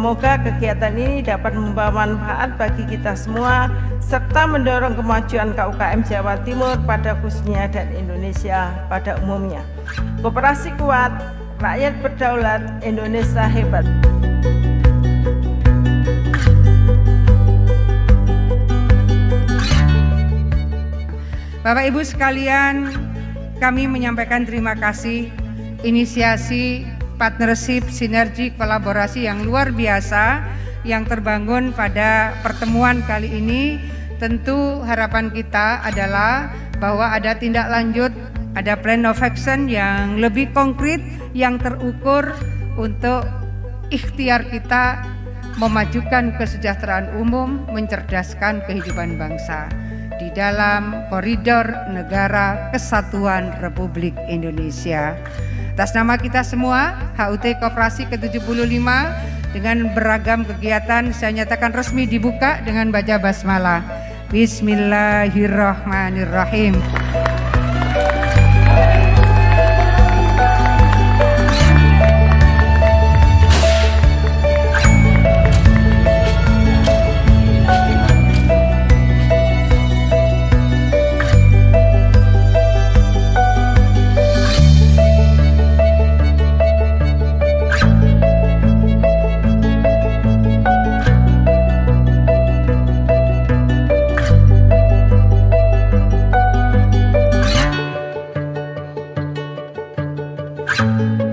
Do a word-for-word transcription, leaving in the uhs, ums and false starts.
Semoga kegiatan ini dapat membawa manfaat bagi kita semua serta mendorong kemajuan K U K M Jawa Timur pada khususnya dan Indonesia pada umumnya. Koperasi kuat, rakyat berdaulat, Indonesia hebat. Bapak Ibu sekalian, kami menyampaikan terima kasih inisiasi partnership sinergi kolaborasi yang luar biasa yang terbangun pada pertemuan kali ini. Tentu harapan kita adalah bahwa ada tindak lanjut, ada plan of action yang lebih konkret yang terukur untuk ikhtiar kita memajukan kesejahteraan umum, mencerdaskan kehidupan bangsa di dalam koridor negara kesatuan Republik Indonesia. Atas nama kita semua, H U T Koperasi ke tujuh puluh lima dengan beragam kegiatan saya nyatakan resmi dibuka dengan baca basmalah. Bismillahirrahmanirrahim. Thank you.